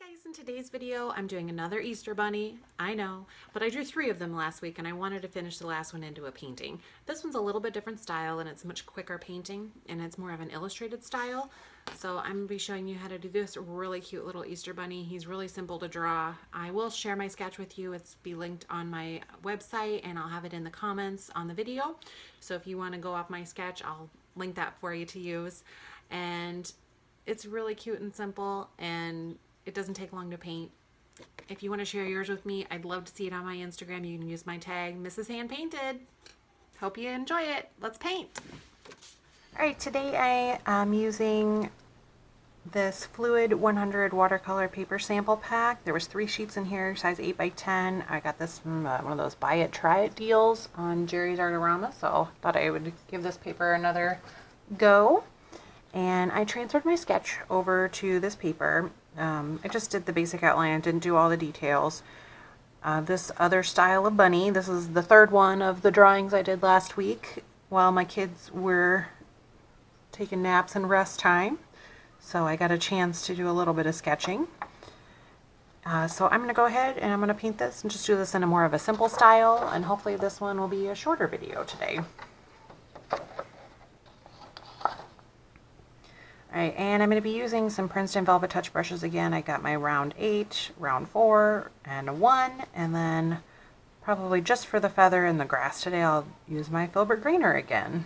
guys, in today's video I'm doing another Easter bunny. I know, but I drew 3 of them last week and I wanted to finish the last one into a painting. This one's a little bit different style and it's much quicker painting and it's more of an illustrated style. So I'm going to be showing you how to do this really cute little Easter bunny. He's really simple to draw. I will share my sketch with you. It's be linked on my website and I'll have it in the comments on the video. So if you want to go off my sketch, I'll link that for you to use. And it's really cute and simple and it doesn't take long to paint. If you want to share yours with me, I'd love to see it on my Instagram. You can use my tag, MrsHandPainted. Hope you enjoy it. Let's paint. All right, today I am using this Fluid 100 watercolor paper sample pack. There was 3 sheets in here, size 8 by 10. I got this from one of those buy it, try it deals on Jerry's Artarama, so I thought I would give this paper another go. And I transferred my sketch over to this paper. I just did the basic outline. I didn't do all the details. This other style of bunny, this is the 3rd one of the drawings I did last week while my kids were taking naps and rest time. So I got a chance to do a little bit of sketching. So I'm going to go ahead and I'm going to paint this and just do this in a more of a simple style, and hopefully this one will be a shorter video today. Alright, and I'm going to be using some Princeton Velvet Touch brushes again. I got my round 8, round 4, and a 1, and then probably just for the feather and the grass today, I'll use my Filbert Greener again.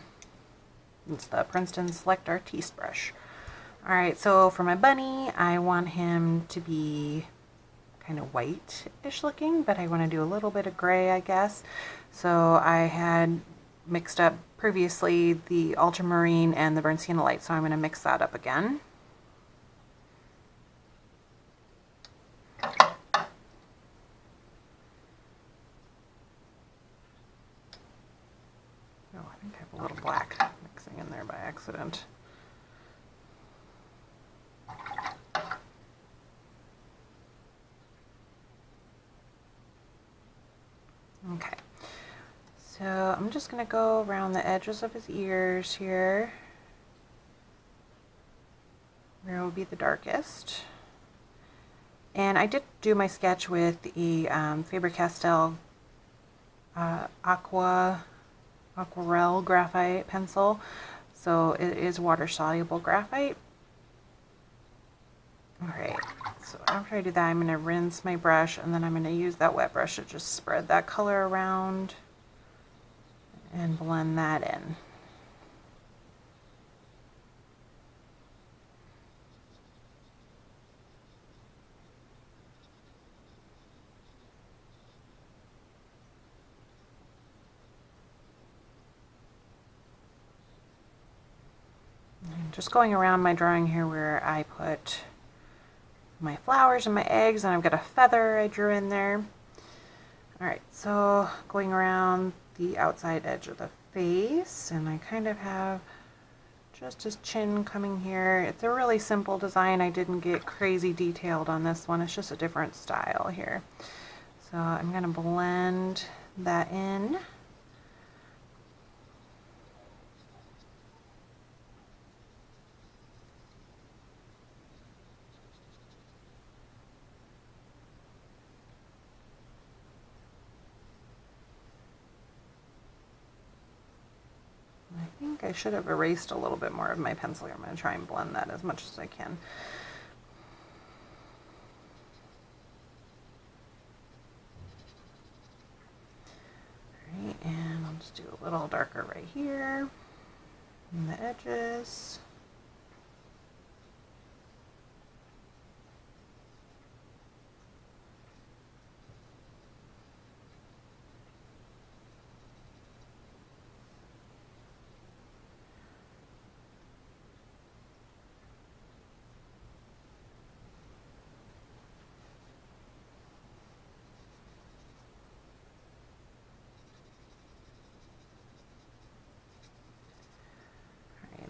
It's the Princeton Select Artiste brush. Alright, so for my bunny, I want him to be kind of white-ish looking, but I want to do a little bit of gray, I guess. So I had mixed up previously the Ultramarine and the Burnt Sienna Light, so I'm going to mix that up again. Oh, I think I have a little black mixing in there by accident. Okay. So I'm just going to go around the edges of his ears here, where it will be the darkest. And I did do my sketch with the Faber-Castell Aquarelle graphite pencil, so it is water-soluble graphite. Alright, so after I do that, I'm going to rinse my brush, and then I'm going to use that wet brush to just spread that color around and blend that in. I'm just going around my drawing here where I put my flowers and my eggs, and I've got a feather I drew in there. Alright, so going around the outside edge of the face, and I kind of have just his chin coming here. It's a really simple design. I didn't get crazy detailed on this one. It's just a different style here. So I'm going to blend that in. I should have erased a little bit more of my pencil here. I'm going to try and blend that as much as I can. All right, and I'll just do a little darker right here in the edges.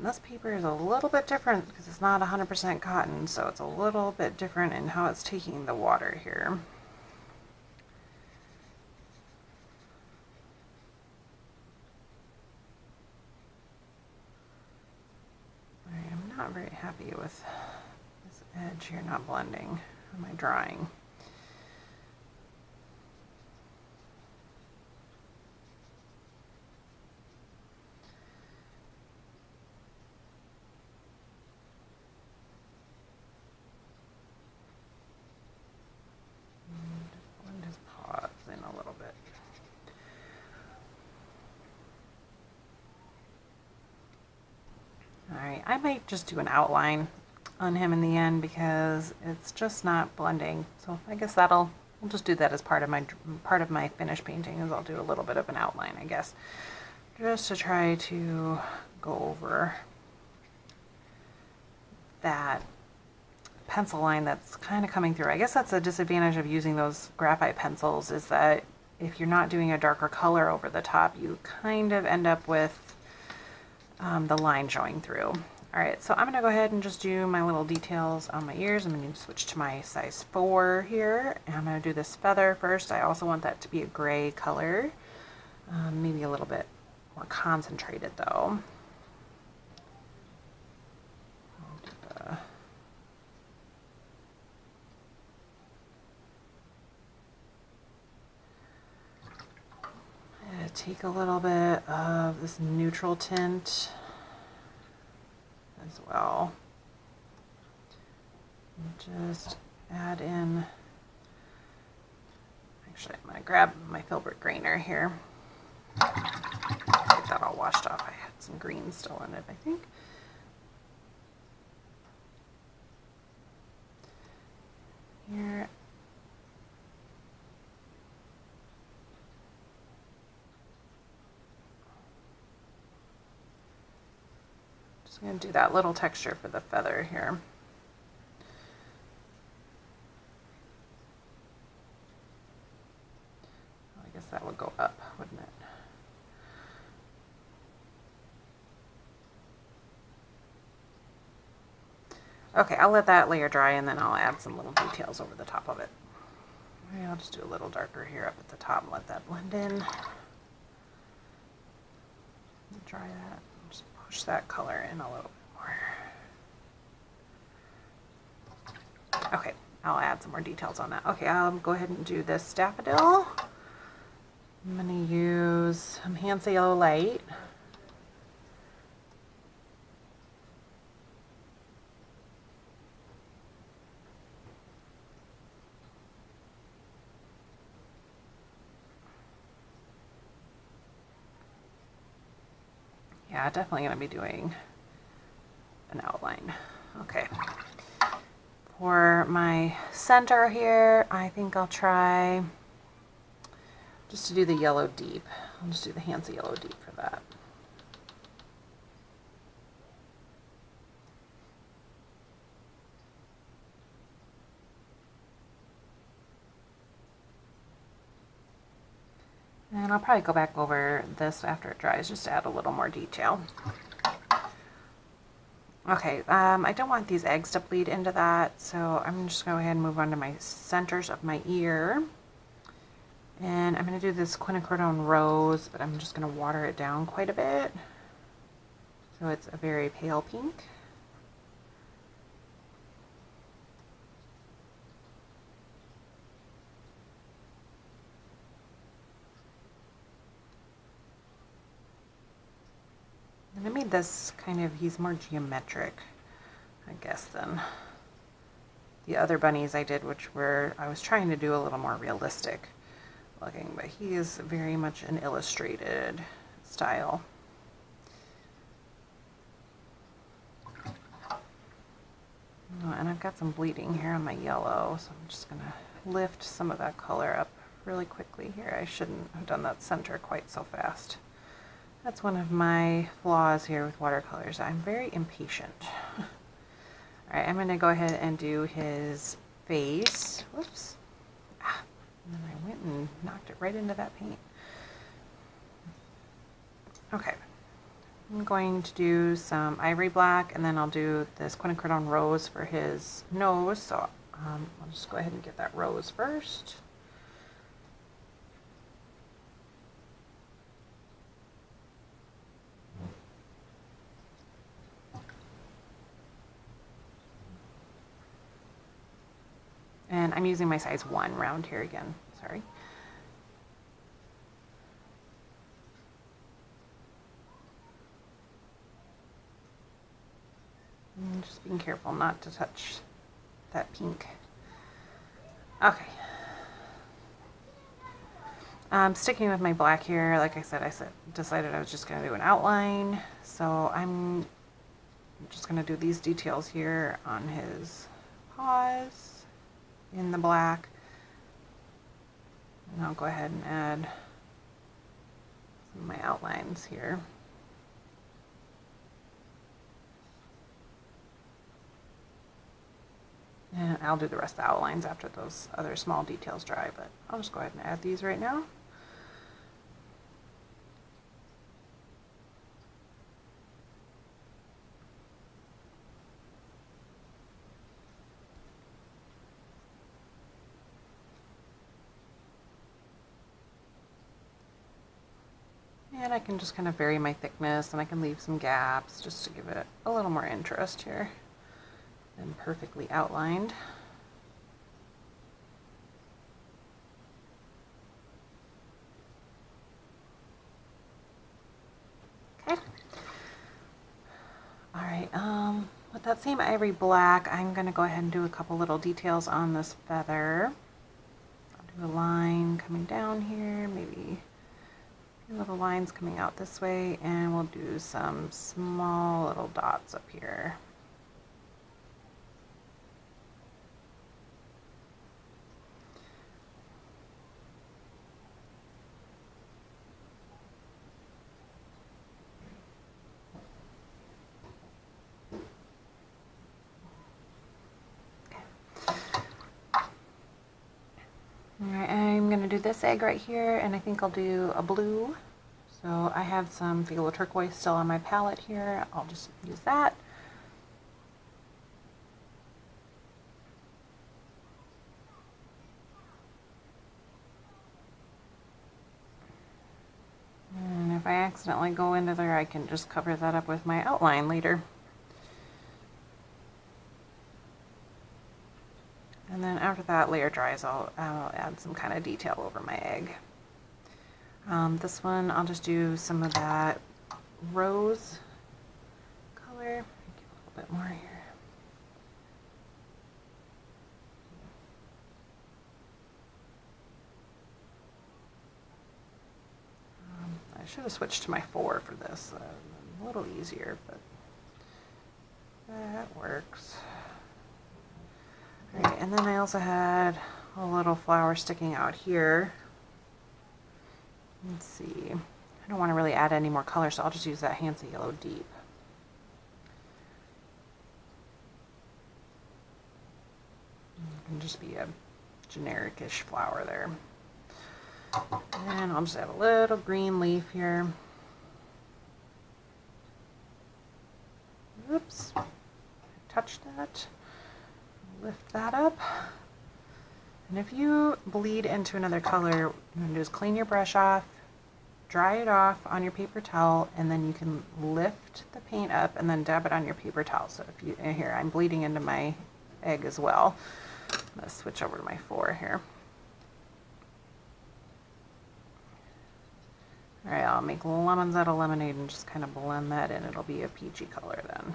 This paper is a little bit different because it's not 100% cotton, so it's a little bit different in how it's taking the water here. All right, I'm not very happy with this edge here not blending. for my drawing. I might just do an outline on him in the end because it's just not blending. So I guess we'll just do that as part of my finished painting, is I'll do a little bit of an outline, I guess, just to try to go over that pencil line that's kind of coming through. I guess that's a disadvantage of using those graphite pencils, is that if you're not doing a darker color over the top, you kind of end up with the line showing through. All right, so I'm gonna go ahead and just do my little details on my ears. I'm gonna switch to my size 4 here, and I'm gonna do this feather first. I also want that to be a gray color, maybe a little bit more concentrated though. I'll do the I'm gonna take a little bit of this neutral tint as well. And just add in, actually I'm going to grab my Filbert Grainer here, get that all washed off. I had some green still in it, I think. Here. So I'm going to do that little texture for the feather here. I guess that would go up, wouldn't it? Okay, I'll let that layer dry and then I'll add some little details over the top of it. Maybe I'll just do a little darker here up at the top and let that blend in. Dry that. That color in a little bit more. Okay, I'll add some more details on that. Okay, I'll go ahead and do this daffodil. I'm going to use some Hansa Yellow Light. Yeah, definitely going to be doing an outline. Okay. For my center here, I think I'll try just to do the yellow deep. I'll just do the Hansa Yellow Deep for that. And I'll probably go back over this after it dries, just to add a little more detail. Okay, I don't want these eggs to bleed into that, so I'm just going to go ahead and move on to my centers of my ear. And I'm going to do this Quinacridone Rose, but I'm just going to water it down quite a bit. So it's a very pale pink. I made this kind of, he's more geometric, I guess, than the other bunnies I did, which were, I was trying to do a little more realistic looking, but he is very much an illustrated style. Oh, and I've got some bleeding here on my yellow, so I'm just going to lift some of that color up really quickly here. I shouldn't have done that center quite so fast. That's one of my flaws here with watercolors. I'm very impatient. All right, I'm going to go ahead and do his face. Whoops. Ah, and then I went and knocked it right into that paint. Okay. I'm going to do some Ivory Black, and then I'll do this Quinacridone Rose for his nose. So I'll just go ahead and get that rose first. And I'm using my size 1 round here again, sorry. And just being careful not to touch that pink. Okay. Sticking with my black here, like I decided I was just going to do an outline. So I'm just going to do these details here on his paws in the black. And I'll go ahead and add some of my outlines here. And I'll do the rest of the outlines after those other small details dry, but I'll just go ahead and add these right now. And I can just kind of vary my thickness, and I can leave some gaps just to give it a little more interest here. And perfectly outlined. Okay. All right. With that same ivory black, I'm going to go ahead and do a couple little details on this feather. I'll do a line coming down here, maybe a few little lines coming out this way, and we'll do some small little dots up here. This egg right here, and I think I'll do a blue. So I have some phthalo turquoise still on my palette here. I'll just use that. And if I accidentally go into there, I can just cover that up with my outline later. And then after that layer dries, I'll add some kind of detail over my egg. This one, I'll just do some of that rose color. Give a little bit more here. I should have switched to my 4 for this. A little easier, but that works. Right, and then I also had a little flower sticking out here. Let's see. I don't want to really add any more color, so I'll just use that Hansa Yellow Deep. It can just be a generic-ish flower there. And I'll just add a little green leaf here. Oops. Touch that. Lift that up, and if you bleed into another color, what you're going to do is clean your brush off, dry it off on your paper towel, and then you can lift the paint up and then dab it on your paper towel. So if you, and here I'm bleeding into my egg as well. Let's switch over to my 4 here. All right, I'll make lemons out of lemonade and just kind of blend that in. It'll be a peachy color then.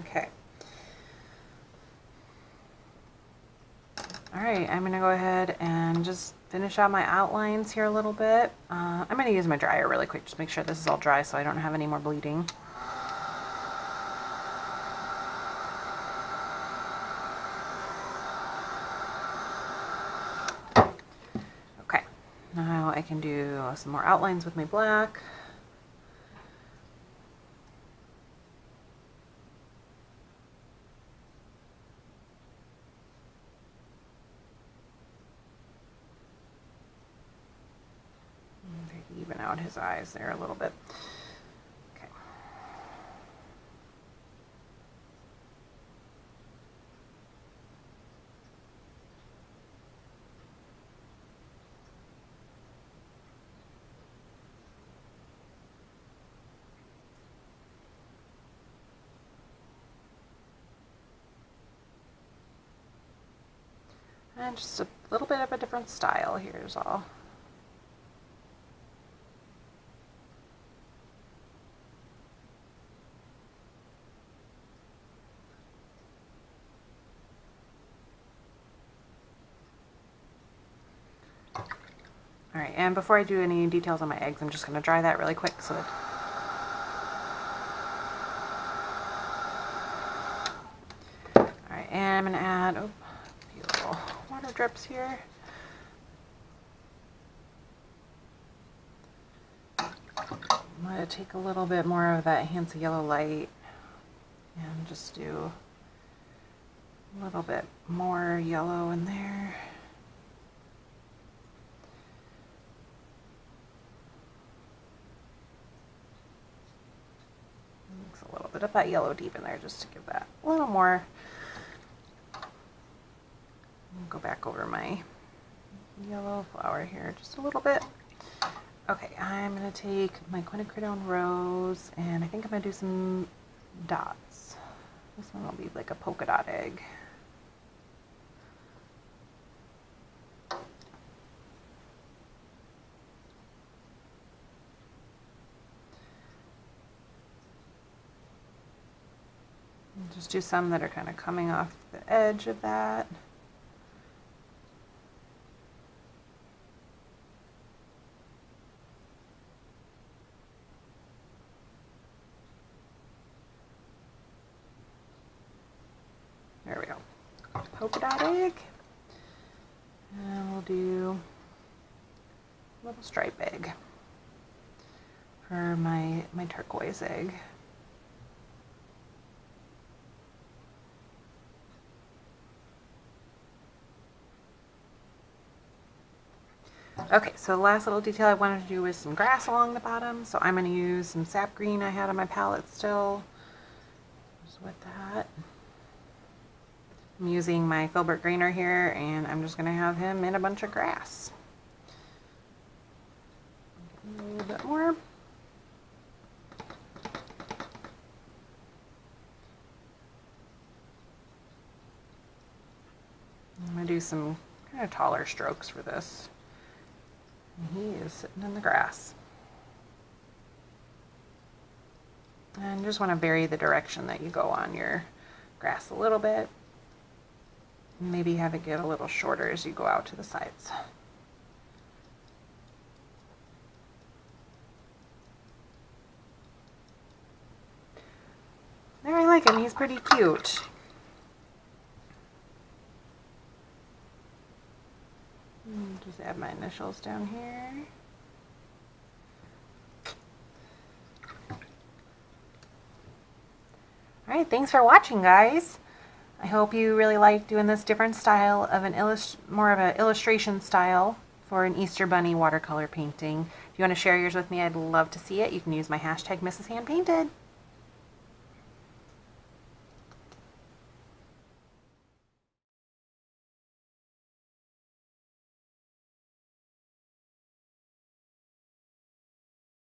Okay. All right, I'm going to go ahead and just finish out my outlines here a little bit. I'm going to use my dryer really quick, just make sure this is all dry so I don't have any more bleeding. Okay, now I can do some more outlines with my black. Out his eyes there a little bit. Okay. just a little bit of a different style here is all. Alright, and before I do any details on my eggs, I'm just going to dry that really quick so that and I'm going to add a few little water drips here. I'm going to take a little bit more of that Hansa Yellow Light and just do a little bit more yellow in there. Mix a little bit of that yellow deep in there just to give that a little more. Go back over my yellow flower here just a little bit. Okay, I'm going to take my Quinacridone Rose and I think I'm going to do some dots. This one will be like a polka dot egg. I'll just do some that are kind of coming off the edge of that. Polka dot egg, and we'll do a little stripe egg for my turquoise egg. Okay, so the last little detail I wanted to do was some grass along the bottom, so I'm going to use some Sap Green I had on my palette still. Just with that. I'm using my Filbert Grainer here, and I'm just going to have him in a bunch of grass. A little bit more. I'm going to do some kind of taller strokes for this. And he is sitting in the grass. And you just want to vary the direction that you go on your grass a little bit. Maybe have it get a little shorter as you go out to the sides. There, I like him. He's pretty cute. Just add my initials down here. Alright, thanks for watching, guys. I hope you really like doing this different style of an illustration style for an Easter Bunny watercolor painting. If you want to share yours with me, I'd love to see it. You can use my hashtag MrsHandPainted.